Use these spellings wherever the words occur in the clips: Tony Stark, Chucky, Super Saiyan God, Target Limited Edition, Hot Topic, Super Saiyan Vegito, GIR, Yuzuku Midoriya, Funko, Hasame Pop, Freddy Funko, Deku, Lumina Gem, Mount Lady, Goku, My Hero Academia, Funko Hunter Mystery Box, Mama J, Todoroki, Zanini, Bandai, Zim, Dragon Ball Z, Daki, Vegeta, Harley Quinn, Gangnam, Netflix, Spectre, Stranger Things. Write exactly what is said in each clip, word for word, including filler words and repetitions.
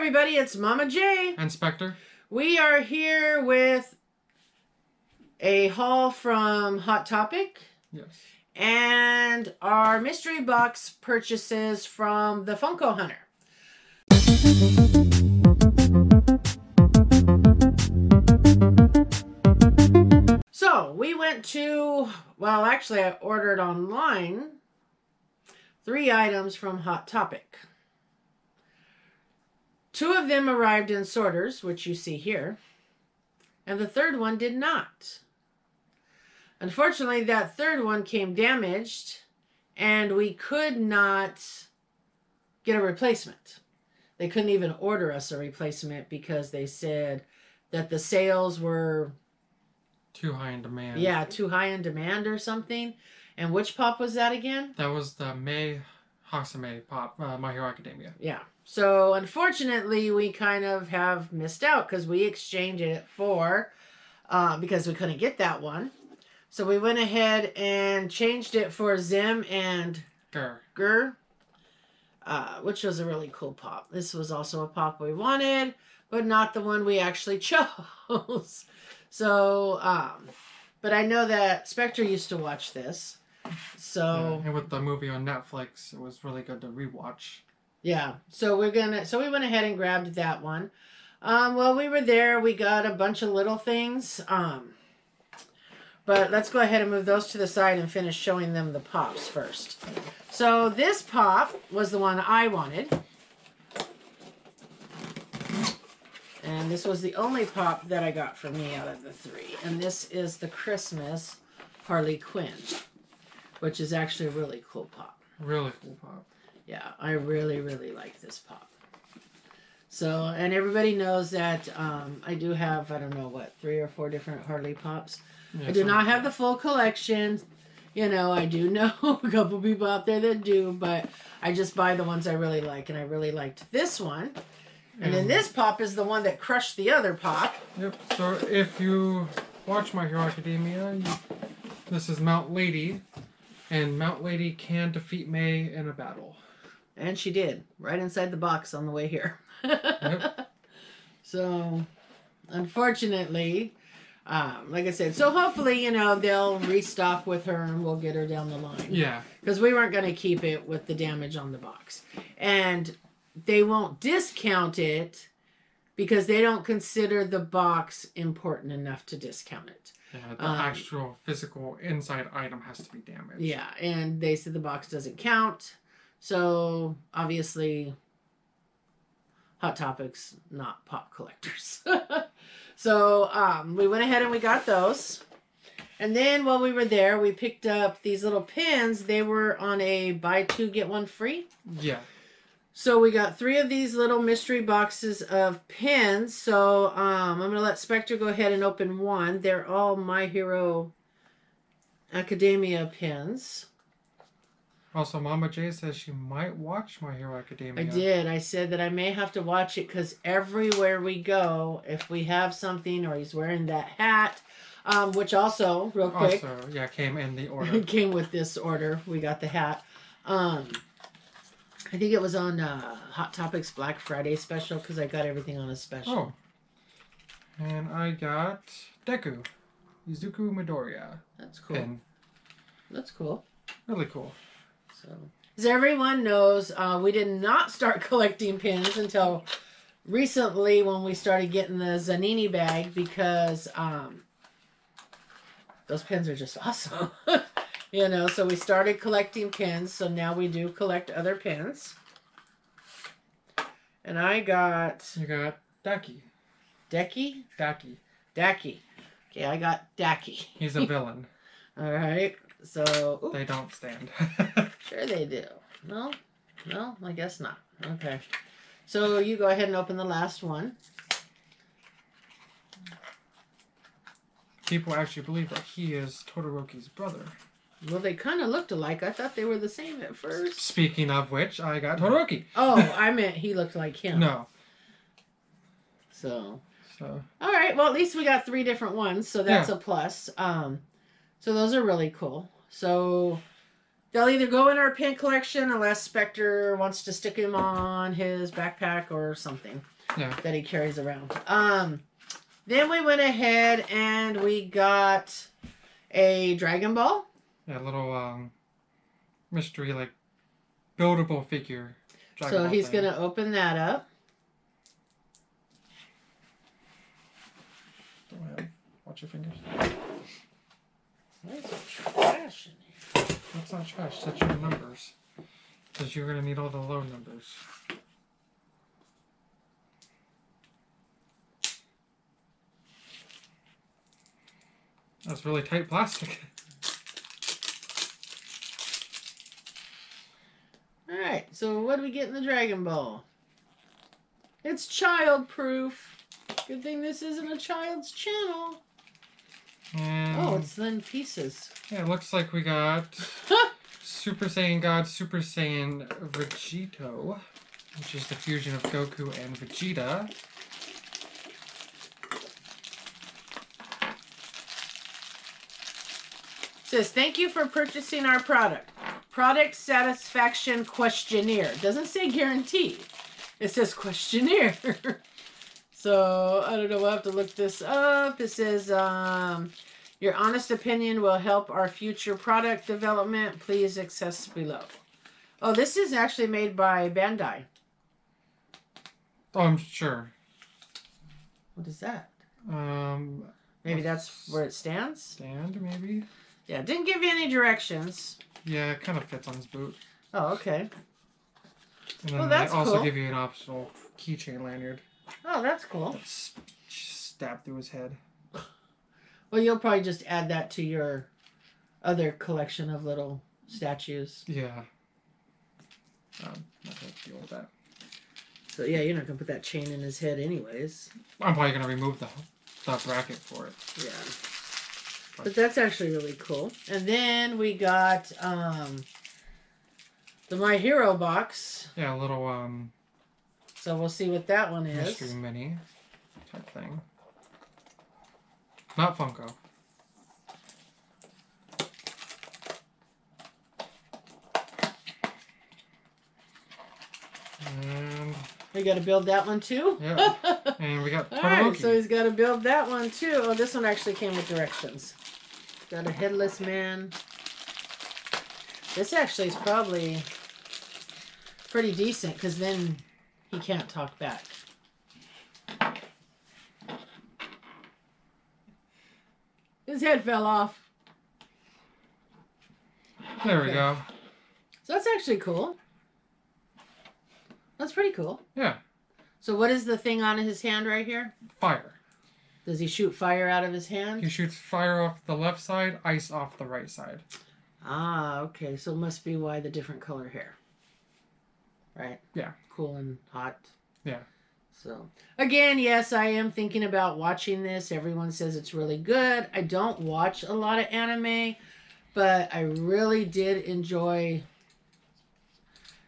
everybody, it's Mama J. And Spectre. We are here with a haul from Hot Topic. Yes. And our mystery box purchases from the Funko Hunter. So we went to, well, actually I ordered online three items from Hot Topic. Two of them arrived in sorters, which you see here, and the third one did not. Unfortunately, that third one came damaged, and we could not get a replacement. They couldn't even order us a replacement because they said that the sales were... too high in demand. Yeah, too high in demand or something. And which pop was that again? That was the May Hasame Pop, uh, My Hero Academia. Yeah. So, unfortunately, we kind of have missed out because we exchanged it for, uh, because we couldn't get that one. So we went ahead and changed it for Zim and G I R, uh, which was a really cool pop. This was also a pop we wanted, but not the one we actually chose. So, um, but I know that Spectre used to watch this. So yeah, and with the movie on Netflix, it was really good to rewatch. Yeah, so we're gonna. So we went ahead and grabbed that one. Um, while we were there, we got a bunch of little things. Um. But let's go ahead and move those to the side and finish showing them the pops first. So this pop was the one I wanted. And this was the only pop that I got for me out of the three. And this is the Christmas Harley Quinn, which is actually a really cool pop. Really cool pop. Yeah, I really, really like this pop. So, and everybody knows that um, I do have, I don't know what, three or four different Harley pops. Yeah, I do not have the full collection. You know, I do know a couple people out there that do, but I just buy the ones I really like, and I really liked this one. And mm. then this pop is the one that crushed the other pop. Yep, so if you watch My Hero Academia, you, this is Mount Lady, and Mount Lady can defeat May in a battle. And she did, right inside the box on the way here. Yep. So, unfortunately... Um, like I said, so hopefully, you know, they'll restock with her and we'll get her down the line. Yeah. Because we weren't going to keep it with the damage on the box. And they won't discount it because they don't consider the box important enough to discount it. Yeah, the um, actual physical inside item has to be damaged. Yeah, and they said the box doesn't count. So, obviously, Hot Topic's not pop collectors. So um, we went ahead and we got those. And then while we were there, we picked up these little pins. They were on a buy two, get one free. Yeah. So we got three of these little mystery boxes of pins. So um, I'm going to let Spectre go ahead and open one. They're all My Hero Academia pins. Also, Mama J says she might watch My Hero Academia. I did. I said that I may have to watch it because everywhere we go, if we have something or he's wearing that hat, um, which also, real quick. Also, yeah, came in the order. Came with this order. We got the hat. Um, I think it was on uh, Hot Topic's Black Friday special because I got everything on a special. Oh. And I got Deku. Yuzuku Midoriya. That's cool. Pin. That's cool. Really cool. So, as everyone knows, uh, we did not start collecting pins until recently when we started getting the Zanini bag because um, those pins are just awesome. You know, so we started collecting pins, so now we do collect other pins. And I got... You got Daki. Daki? Daki. Daki. Okay, I got Daki. He's a villain. All right. So oops. They don't stand. Sure they do. No, no, I guess not. Okay. So you go ahead and open the last one. People actually believe that he is Todoroki's brother. Well, they kind of looked alike. I thought they were the same at first. Speaking of which, I got Todoroki. Oh, I meant he looked like him. No. So. So. All right. Well, at least we got three different ones, so that's yeah. a plus. Um. So those are really cool. So They'll either go in our pin collection unless Spectre wants to stick him on his backpack or something yeah. that he carries around. Um, then we went ahead and we got a Dragon Ball. Yeah, a little um, mystery, like, buildable figure. Dragon so Ball he's going to open that up. Watch your fingers. There's trash in here. That's not trash, that's your numbers. Because you're going to need all the low numbers. That's really tight plastic. Alright, so what do we get in the Dragon Ball? It's child-proof. Good thing this isn't a child's channel. And oh, it's in pieces. Yeah, it looks like we got Super Saiyan God, Super Saiyan Vegito, which is the fusion of Goku and Vegeta. It says, thank you for purchasing our product. Product satisfaction questionnaire. It doesn't say guarantee. It says questionnaire. So, I don't know, we'll have to look this up. It says, um, your honest opinion will help our future product development. Please access below. Oh, this is actually made by Bandai. Oh, I'm sure. What is that? Um, maybe that's where it stands? Stand, maybe? Yeah, it didn't give you any directions. Yeah, it kind of fits on his boot. Oh, okay. And then well, that's they also cool. give you an optional keychain lanyard. Oh, that's cool. That's stabbed through his head. Well, you'll probably just add that to your other collection of little statues. Yeah. Um, not going to deal with that. So, yeah, you're not going to put that chain in his head anyways. I'm probably going to remove the, the bracket for it. Yeah. But, but that's actually really cool. And then we got um, the My Hero box. Yeah, a little... Um, So we'll see what that one is. Mystery mini type thing. Not Funko. And we got to build that one too? Yeah. And we got Todoroki. All right, so he's got to build that one too. Oh, this one actually came with directions. Got a headless man. This actually is probably pretty decent because then... he can't talk back. His head fell off. There we go. So that's actually cool. That's pretty cool. Yeah. So what is the thing on his hand right here? Fire. Does he shoot fire out of his hand? He shoots fire off the left side, ice off the right side. Ah, okay. So it must be why the different color hair. Right? Yeah. Cool and hot. Yeah. So, again, yes, I am thinking about watching this. Everyone says it's really good. I don't watch a lot of anime, but I really did enjoy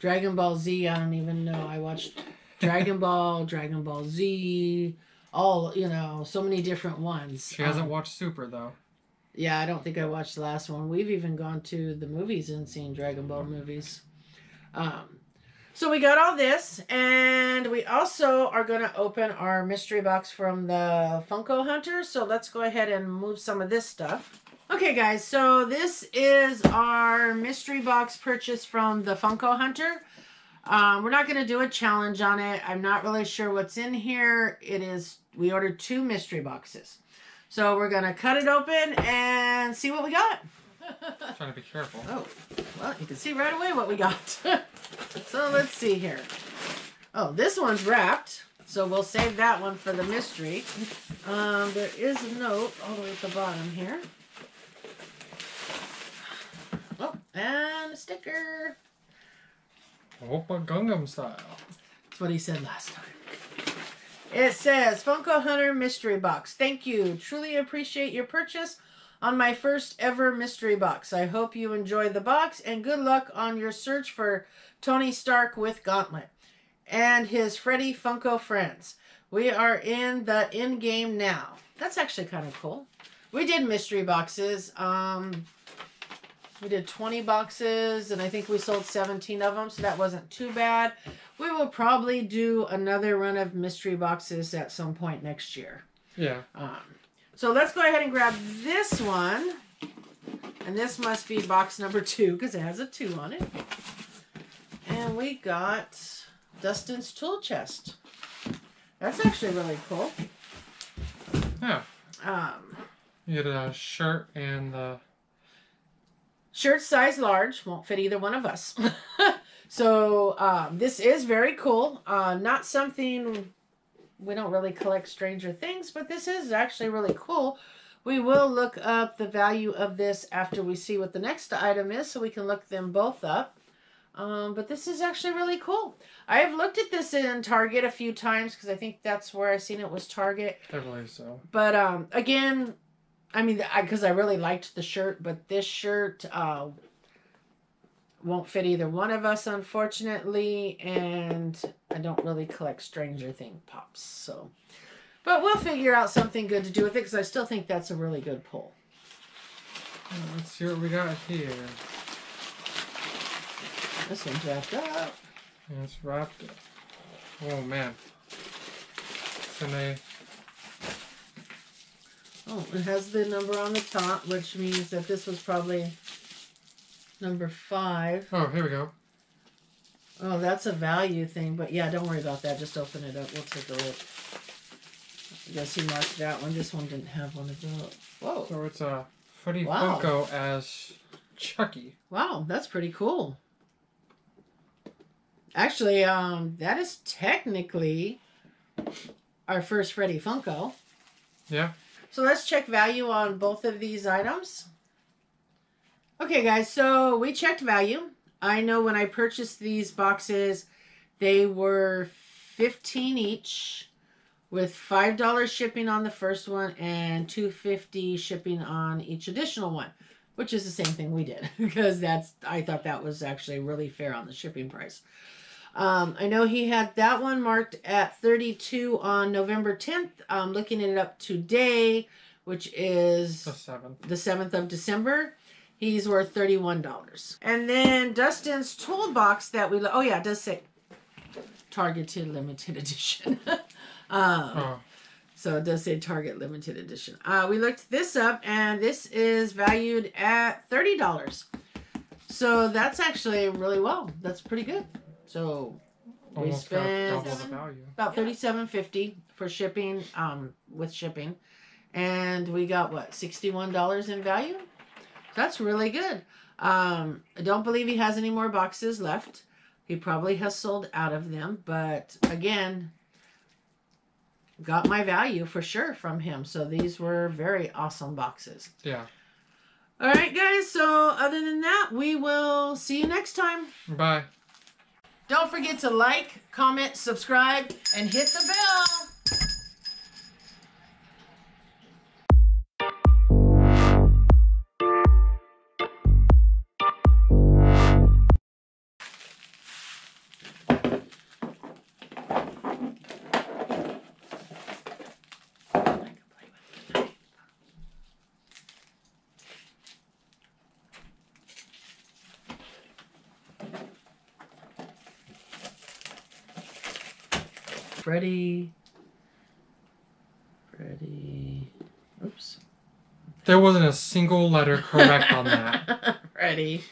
Dragon Ball Z. I don't even know. I watched Dragon Ball, Dragon Ball Z, all, you know, so many different ones. She hasn't um, watched Super, though. Yeah, I don't think I watched the last one. We've even gone to the movies and seen Dragon Ball movies. Um, So we got all this, and we also are going to open our mystery box from the Funko Hunter. So let's go ahead and move some of this stuff. Okay, guys, so this is our mystery box purchase from the Funko Hunter. Um, we're not going to do a challenge on it. I'm not really sure what's in here. It is, we ordered two mystery boxes. So we're going to cut it open and see what we got. I'm trying to be careful. Oh, well, you can see right away what we got. So let's see here. Oh, this one's wrapped, so we'll save that one for the mystery. Um, there is a note all the way at the bottom here. Oh, and a sticker. Opa Gangnam Style. That's what he said last time. It says, Funko Hunter Mystery Box. Thank you. Truly appreciate your purchase on my first ever mystery box. I hope you enjoy the box and good luck on your search for Tony Stark with Gauntlet and his Freddy Funko friends. We are in the end game now. That's actually kind of cool. We did mystery boxes. Um, We did twenty boxes, and I think we sold seventeen of them, so that wasn't too bad. We will probably do another run of mystery boxes at some point next year. Yeah. Um, so let's go ahead and grab this one. And this must be box number two, because it has a two on it. And we got Dustin's Tool Chest. That's actually really cool. Yeah. Um, you get a shirt and the... Shirt size large, won't fit either one of us. So um, this is very cool. Uh, not something, we don't really collect Stranger Things, but this is actually really cool. We will look up the value of this after we see what the next item is, so we can look them both up. Um, but this is actually really cool. I have looked at this in Target a few times, because I think that's where I seen it was Target. I believe so. But um, again... I mean, because I, I really liked the shirt, but this shirt uh, won't fit either one of us, unfortunately. And I don't really collect Stranger Things pops, so. But we'll figure out something good to do with it, because I still think that's a really good pull. Let's see what we got here. This one's wrapped up. Yeah, it's wrapped up. Oh, man. It's in a... Oh, it has the number on the top, which means that this was probably number five. Oh, here we go. Oh, that's a value thing, but yeah, don't worry about that. Just open it up. We'll take a look. I guess he marked that one. This one didn't have one of those. Whoa. So it's a Freddy wow. Funko as Chucky. Wow, that's pretty cool. Actually, um, that is technically our first Freddy Funko. Yeah. So let's check value on both of these items. Okay, guys, so we checked value. I know when I purchased these boxes, they were fifteen dollars each, with five dollars shipping on the first one and two dollars and fifty cents shipping on each additional one, which is the same thing we did, because that's I thought that was actually really fair on the shipping price. Um, I know he had that one marked at thirty-two on November tenth. I'm looking it up today, which is the seventh, the seventh of December. He's worth thirty-one dollars. And then Dustin's Toolbox that we... Oh, yeah, it does say Targeted Limited Edition. um, oh. So it does say Target Limited Edition. Uh, we looked this up, and this is valued at thirty dollars. So that's actually really well. That's pretty good. So we spent about thirty-seven fifty for shipping, um, with shipping, and we got what, sixty-one dollars in value. That's really good. Um, I don't believe he has any more boxes left. He probably has sold out of them, but again, got my value for sure from him. So these were very awesome boxes. Yeah. All right, guys. So other than that, we will see you next time. Bye. Don't forget to like, comment, subscribe, and hit the bell. Freddy, Freddy, oops. There wasn't a single letter correct on that. Freddy.